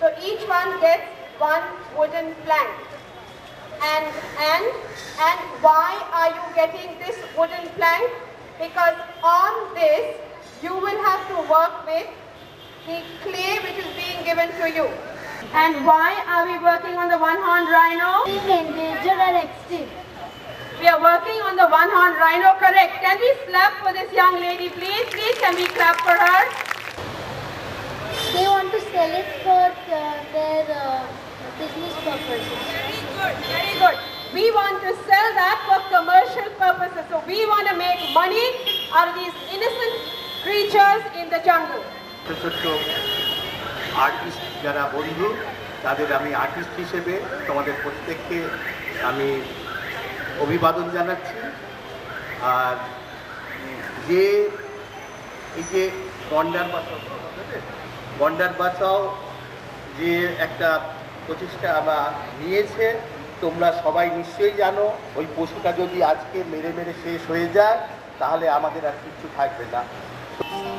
So each one gets one wooden plank. And why are you getting this wooden plank? Because on this you will have to work with the clay which is being given to you. And why are we working on the one-horned rhino? We are working on the one-horned rhino, correct. Can we clap for this young lady, please? Please, can we clap for her? They want to sell it for their business purposes. Very good, very good. We want to sell that for commercial purposes. So we want to make money out of these innocent creatures in the jungle. Artist যারা বন্ধু তাদের আমি artist হিসেবে তোমাদের প্রত্যেককে আমি অভিবাদন জানাচ্ছি আর যে এই যে বন্ডার বাঁচাও যে একটা প্রচেষ্টা আমরা নিয়েছে তোমরা সবাই নিশ্চয়ই জানো ওই পশুটা যদি আজকে মেরে শেষ হয়ে যায় তাহলে আমাদের আর কিছু থাকবে না